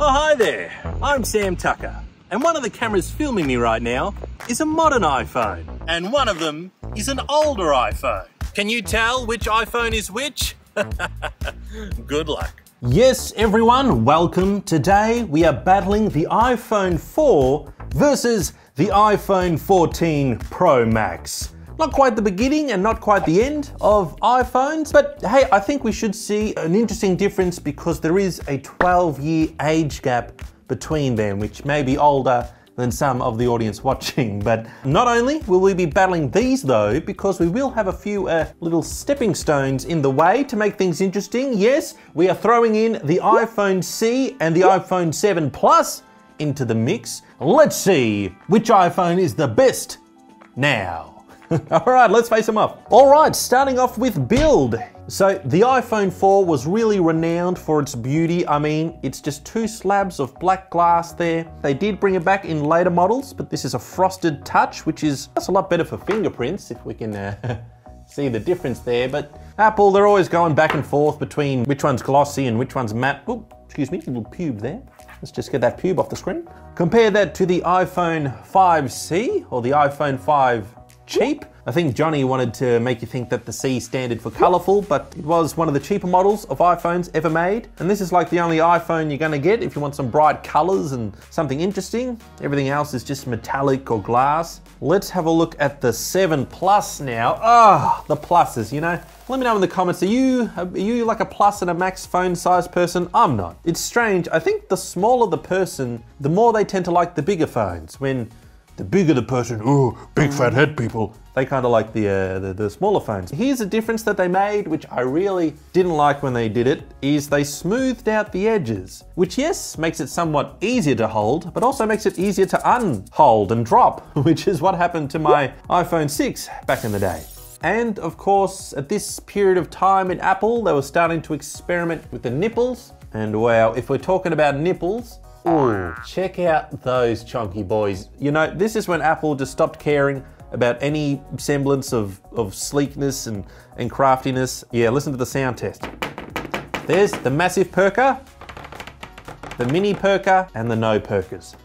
Oh, hi there, I'm Sam Tucker, and one of the cameras filming me right now is a modern iPhone, and one of them is an older iPhone. Can you tell which iPhone is which? Good luck. Yes, everyone, welcome. Today we are battling the iPhone 4 versus the iPhone 14 Pro Max. Not quite the beginning and not quite the end of iPhones, but hey, I think we should see an interesting difference because there is a 12-year age gap between them, which may be older than some of the audience watching. But not only will we be battling these though, because we will have a few little stepping stones in the way to make things interesting. Yes, we are throwing in the iPhone C and the iPhone 7 Plus into the mix. Let's see which iPhone is the best now. All right, let's face them off. All right, starting off with build. So the iPhone 4 was really renowned for its beauty. I mean, it's just two slabs of black glass there. They did bring it back in later models, but this is a frosted touch, which is that's a lot better for fingerprints if we can see the difference there. But Apple, they're always going back and forth between which one's glossy and which one's matte. Oh, excuse me, little pube there. Let's just get that pube off the screen. Compare that to the iPhone 5C or the iPhone 5 cheap. I think Johnny wanted to make you think that the C standard for colourful, but it was one of the cheaper models of iPhones ever made. And this is like the only iPhone you're gonna get if you want some bright colours and something interesting. Everything else is just metallic or glass. Let's have a look at the 7 Plus now. Ah, oh, the pluses, you know. Let me know in the comments, are you like a plus and a max phone size person? I'm not. It's strange, I think the smaller the person, the more they tend to like the bigger phones. When the bigger the person, ooh, big fat head people, they kind of like the smaller phones. Here's a difference that they made, which I really didn't like when they did it, is they smoothed out the edges, which yes, makes it somewhat easier to hold, but also makes it easier to unhold and drop, which is what happened to my iPhone 6 back in the day. And of course, at this period of time in Apple, they were starting to experiment with the nipples. And wow, if we're talking about nipples, ooh, check out those chunky boys. You know, this is when Apple just stopped caring about any semblance of sleekness and craftiness. Yeah, listen to the sound test. There's the massive perker, the mini perker, and the no perkers.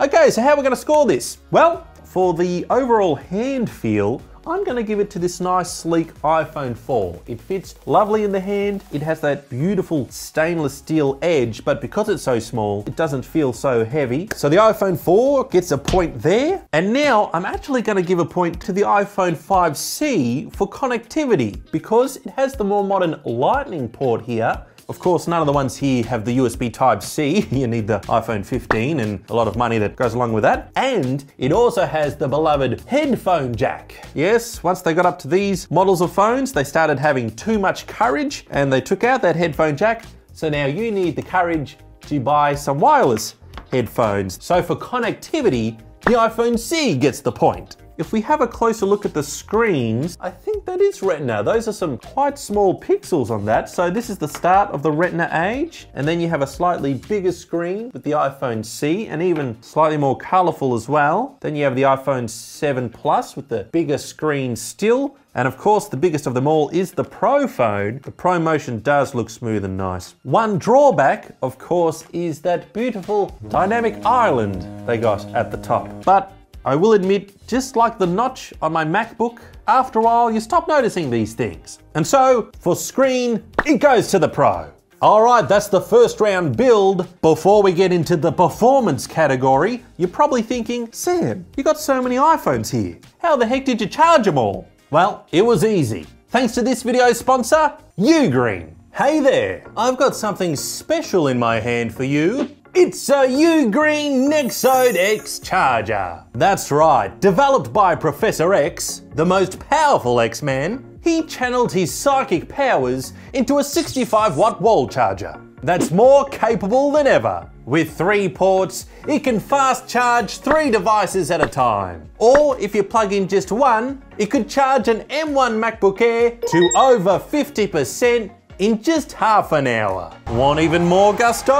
Okay, so how are we gonna score this? Well, for the overall hand feel, I'm gonna give it to this nice sleek iPhone 4. It fits lovely in the hand. It has that beautiful stainless steel edge, but because it's so small, it doesn't feel so heavy. So the iPhone 4 gets a point there. And now I'm actually gonna give a point to the iPhone 5C for connectivity because it has the more modern Lightning port here. Of course, none of the ones here have the USB Type-C. You need the iPhone 15 and a lot of money that goes along with that. And it also has the beloved headphone jack. Yes, once they got up to these models of phones, they started having too much courage and they took out that headphone jack. So now you need the courage to buy some wireless headphones. So for connectivity, the iPhone C gets the point. If we have a closer look at the screens, I think that is Retina. Those are some quite small pixels on that. So this is the start of the Retina age. And then you have a slightly bigger screen with the iPhone C and even slightly more colorful as well. Then you have the iPhone 7 Plus with the bigger screen still. And of course, the biggest of them all is the Pro phone. The Pro Motion does look smooth and nice. One drawback, of course, is that beautiful dynamic island they got at the top. But I will admit, just like the notch on my MacBook, after a while, you stop noticing these things. And so, for screen, it goes to the Pro. All right, that's the first round build. Before we get into the performance category, you're probably thinking, Sam, you got so many iPhones here. How the heck did you charge them all? Well, it was easy. Thanks to this video's sponsor, Ugreen. Hey there, I've got something special in my hand for you. It's a Ugreen Nexode X charger. That's right, developed by Professor X, the most powerful X-Man, he channeled his psychic powers into a 65-watt wall charger. That's more capable than ever. With 3 ports, it can fast charge 3 devices at a time. Or if you plug in just one, it could charge an M1 MacBook Air to over 50% in just half an hour. Want even more gusto?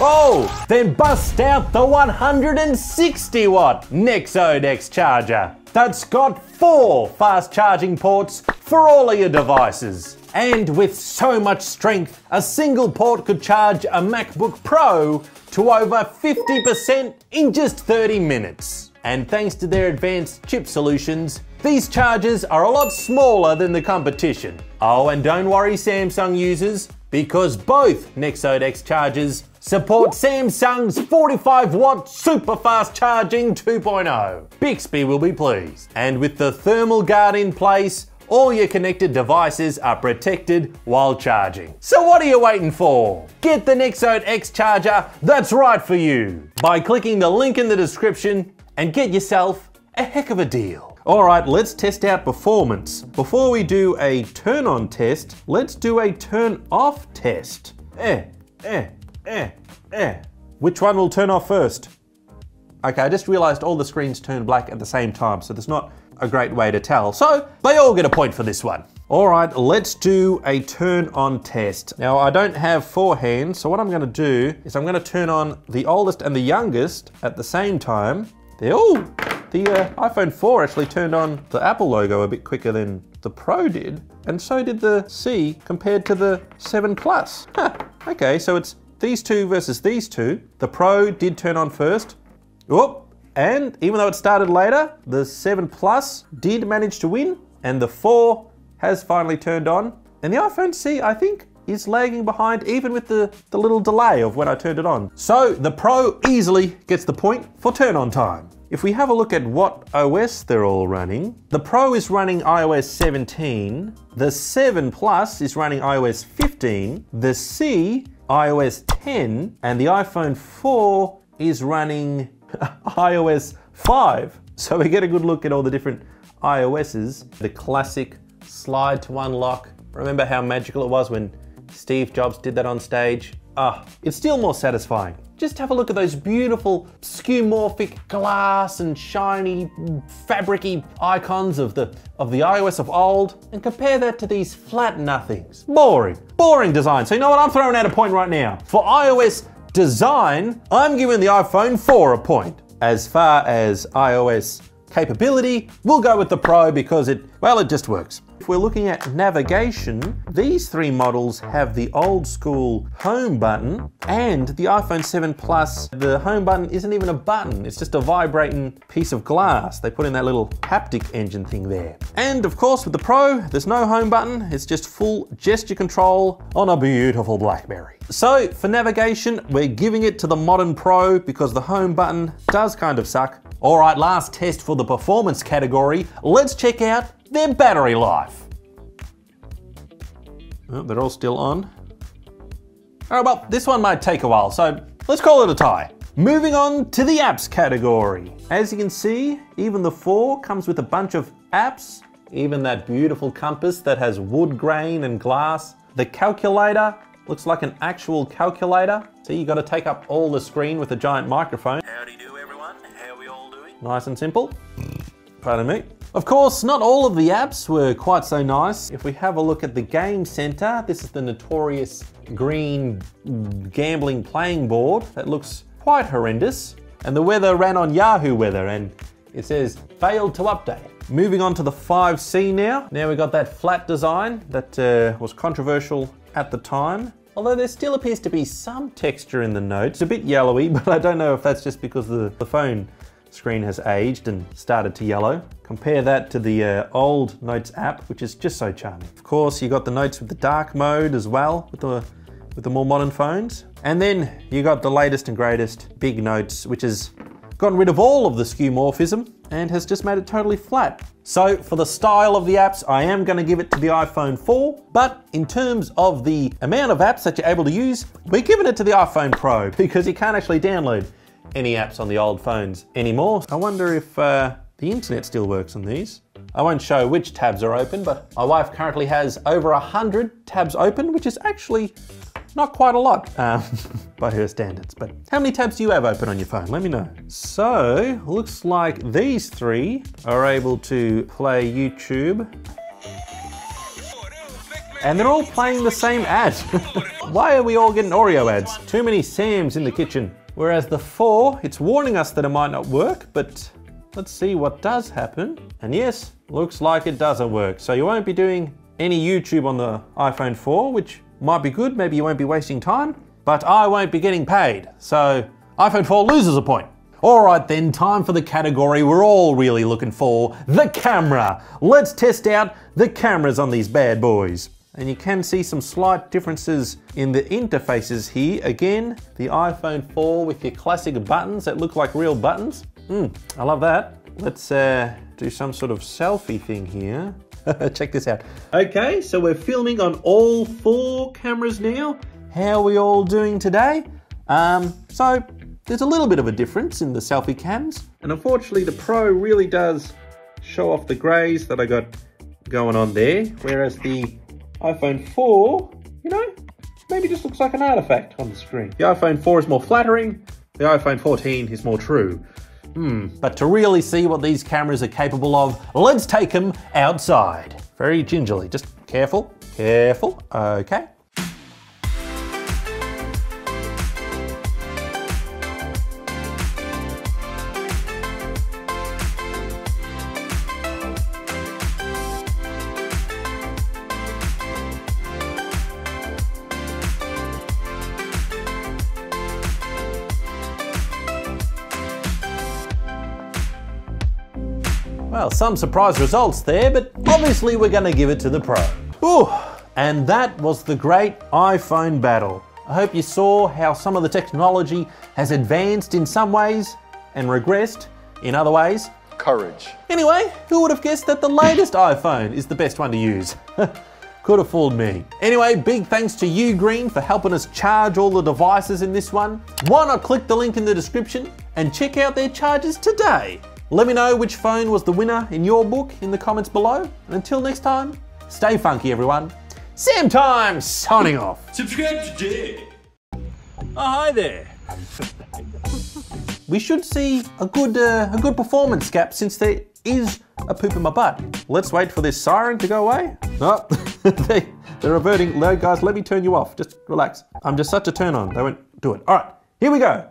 Oh, then bust out the 160-watt Nexode X charger. That's got 4 fast charging ports, for all of your devices. And with so much strength, a single port could charge a MacBook Pro to over 50% in just 30 minutes. And thanks to their advanced chip solutions, these chargers are a lot smaller than the competition. Oh, and don't worry, Samsung users, because both Nexode X chargers support Samsung's 45-watt super-fast charging 2.0. Bixby will be pleased. And with the thermal guard in place, all your connected devices are protected while charging. So what are you waiting for? Get the Nexode X charger that's right for you by clicking the link in the description and get yourself a heck of a deal. All right, let's test out performance. Before we do a turn on test, let's do a turn off test. Which one will turn off first? Okay, I just realized all the screens turn black at the same time, so there's not a great way to tell. So they all get a point for this one. All right, let's do a turn on test. Now I don't have four hands, so what I'm gonna do is I'm gonna turn on the oldest and the youngest at the same time. The iPhone 4 actually turned on the Apple logo a bit quicker than the Pro did, and so did the C compared to the 7 Plus. Huh, okay, so it's these two versus these two. The Pro did turn on first. Whoop. And even though it started later, the 7 Plus did manage to win, and the 4 has finally turned on. And the iPhone C, I think, is lagging behind even with the little delay of when I turned it on. So the Pro easily gets the point for turn on time. If we have a look at what OS they're all running, the Pro is running iOS 17, the 7 Plus is running iOS 15, the C, iOS 10, and the iPhone 4 is running iOS 5. So we get a good look at all the different iOS's. The classic slide to unlock. Remember how magical it was when Steve Jobs did that on stage? Ah, it's still more satisfying. Just have a look at those beautiful skeuomorphic glass and shiny fabricy icons of the iOS of old, and compare that to these flat nothings. Boring, boring design. So you know what, I'm throwing out a point right now. For iOS design, I'm giving the iPhone 4 a point. As far as iOS capability, we'll go with the Pro because it just works. If we're looking at navigation, these three models have the old school home button, and the iPhone 7 Plus, the home button isn't even a button, it's just a vibrating piece of glass. They put in that little haptic engine thing there. And of course with the Pro, there's no home button, it's just full gesture control on a beautiful BlackBerry. So for navigation, we're giving it to the modern Pro because the home button does kind of suck. All right, last test for the performance category. Let's check out their battery life. Oh, they're all still on. All right, well, this one might take a while, so let's call it a tie. Moving on to the apps category. As you can see, even the 4 comes with a bunch of apps. Even that beautiful compass that has wood grain and glass. The calculator looks like an actual calculator. See, you gotta take up all the screen with a giant microphone. Howdy do, everyone. How are we all doing? Nice and simple. Pardon me. Of course, not all of the apps were quite so nice. If we have a look at the Game Center, this is the notorious green gambling playing board that looks quite horrendous. And the weather ran on Yahoo Weather, and it says, failed to update. Moving on to the 5C now. Now we got that flat design that was controversial at the time. Although there still appears to be some texture in the note. It's a bit yellowy, but I don't know if that's just because the phone screen has aged and started to yellow. Compare that to the old Notes app, which is just so charming. Of course, you got the Notes with the dark mode as well, with the more modern phones. And then you got the latest and greatest Big Notes, which has gotten rid of all of the skeuomorphism and has just made it totally flat. So for the style of the apps, I am gonna give it to the iPhone 4, but in terms of the amount of apps that you're able to use, we're giving it to the iPhone Pro because you can't actually download any apps on the old phones anymore. I wonder if the internet still works on these. I won't show which tabs are open, but my wife currently has over 100 tabs open, which is actually not quite a lot by her standards. But how many tabs do you have open on your phone? Let me know. So, looks like these three are able to play YouTube. And they're all playing the same ad. Why are we all getting Oreo ads? Too many Sams in the kitchen. Whereas the 4, it's warning us that it might not work, but let's see what does happen. And yes, looks like it doesn't work. So you won't be doing any YouTube on the iPhone 4, which might be good. Maybe you won't be wasting time, but I won't be getting paid. So iPhone 4 loses a point. All right then, time for the category we're all really looking for, the camera. Let's test out the cameras on these bad boys. And you can see some slight differences in the interfaces here. Again, the iPhone 4 with your classic buttons that look like real buttons. I love that. Let's do some sort of selfie thing here. Check this out. Okay, so we're filming on all four cameras now. How are we all doing today? So there's a little bit of a difference in the selfie cams. And unfortunately, the Pro really does show off the grays that I got going on there, whereas the iPhone 4, you know, maybe just looks like an artifact on the screen. The iPhone 4 is more flattering, the iPhone 14 is more true. But to really see what these cameras are capable of, let's take them outside. Very gingerly, just careful, careful, okay. Well, some surprise results there, but obviously we're gonna give it to the Pro. Ooh, and that was the great iPhone battle. I hope you saw how some of the technology has advanced in some ways and regressed in other ways. Courage. Anyway, who would have guessed that the latest iPhone is the best one to use? Could have fooled me. Anyway, big thanks to Ugreen for helping us charge all the devices in this one. Why not click the link in the description and check out their chargers today? Let me know which phone was the winner in your book in the comments below. And until next time, stay funky everyone. Sam Time, signing off. Subscribe today. Oh, hi there. We should see a good performance gap since there is a poop in my butt. Let's wait for this siren to go away. Oh, they're reverting. No guys, let me turn you off. Just relax. I'm just such a turn on. They won't do it. All right, here we go.